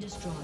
Destroyed.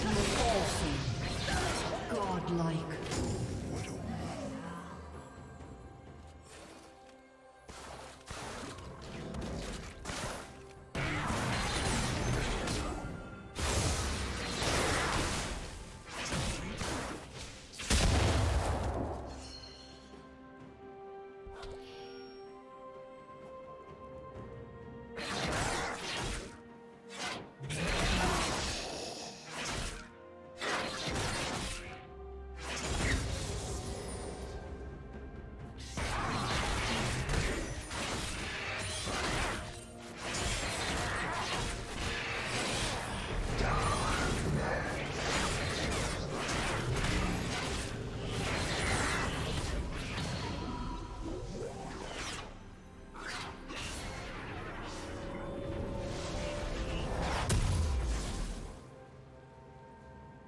Awesome. Godlike.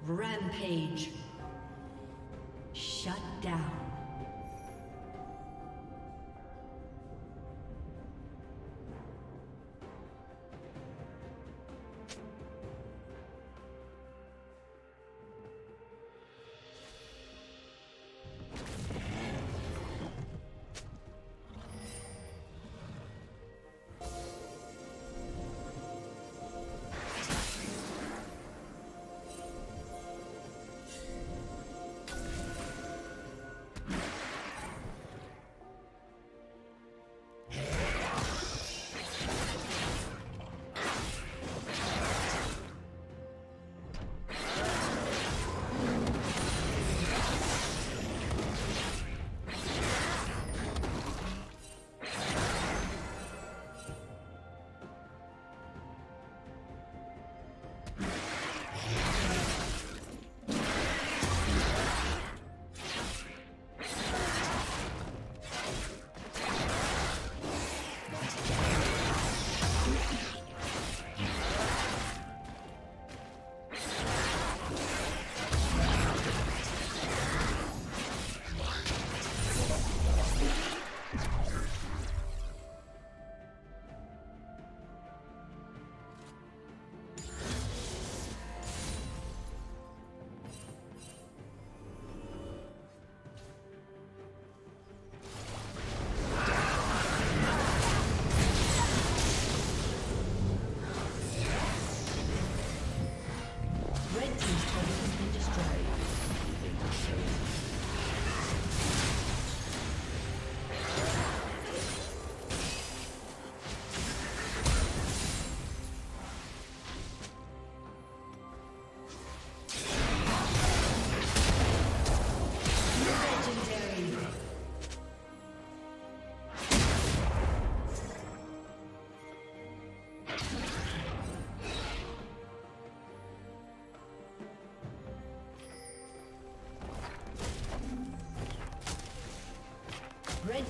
Rampage. Shut down. Red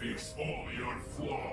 Fix all your flaws.